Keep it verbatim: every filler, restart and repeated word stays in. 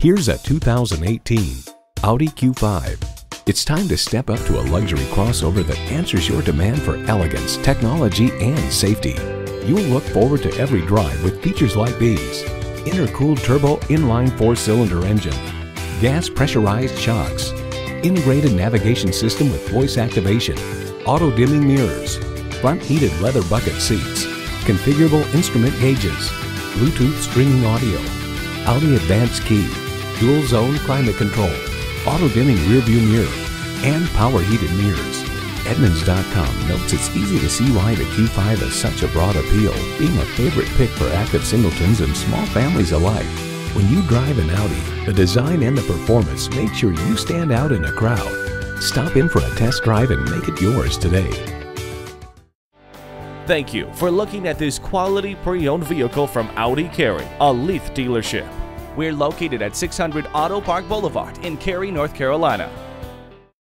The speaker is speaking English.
Here's a two thousand eighteen Audi Q five. It's time to step up to a luxury crossover that answers your demand for elegance, technology, and safety. You'll look forward to every drive with features like these: intercooled turbo inline four-cylinder engine, gas pressurized shocks, integrated navigation system with voice activation, auto-dimming mirrors, front heated leather bucket seats, configurable instrument gauges, Bluetooth streaming audio, Audi Advanced Key, dual zone climate control, auto-dimming rearview mirror, and power heated mirrors. Edmunds dot com notes it's easy to see why the Q five has such a broad appeal, being a favorite pick for active singletons and small families alike. When you drive an Audi, the design and the performance make sure you stand out in a crowd. Stop in for a test drive and make it yours today. Thank you for looking at this quality pre-owned vehicle from Audi Cary, a Leith dealership. We're located at six hundred Auto Park Boulevard in Cary, North Carolina.